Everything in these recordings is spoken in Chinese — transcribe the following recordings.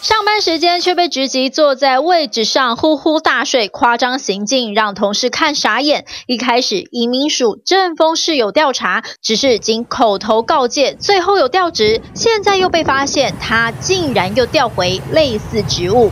上班时间却被直击坐在位置上呼呼大睡，夸张行径让同事看傻眼。一开始移民署政风室有调查，只是经口头告诫，最后有调职，现在又被发现他竟然又调回类似职务。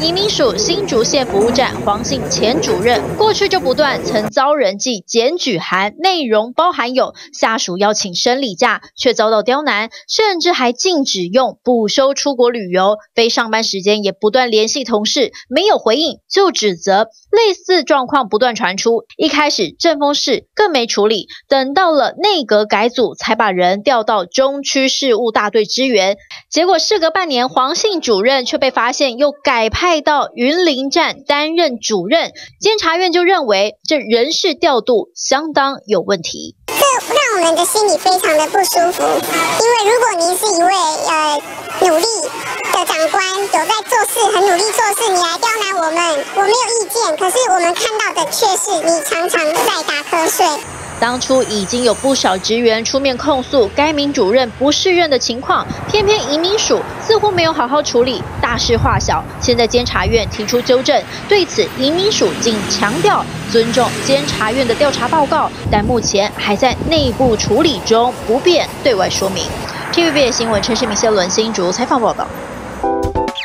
移民署新竹县服务站黄姓前主任，过去就不断曾遭人寄检举函，内容包含有下属邀请生理假，却遭到刁难，甚至还禁止用，不收出国旅游。非上班时间也不断联系同事，没有回应就指责。类似状况不断传出，一开始政风室更没处理，等到了内阁改组才把人调到中区事务大队支援。结果事隔半年，黄姓主任却被发现又改派。 到云林站担任主任，监察院就认为这人事调度相当有问题，这让我们的心里非常的不舒服。因为如果您是一位努力的长官，有在做事，很努力做事，你来刁难我们，我没有意见。可是我们看到的却是你常常在打瞌睡。 当初已经有不少职员出面控诉该名主任不适任的情况，偏偏移民署似乎没有好好处理，大事化小。现在监察院提出纠正，对此移民署仅强调尊重监察院的调查报告，但目前还在内部处理中，不便对外说明。TVBS 新闻陈世明、谢伦新竹采访报道。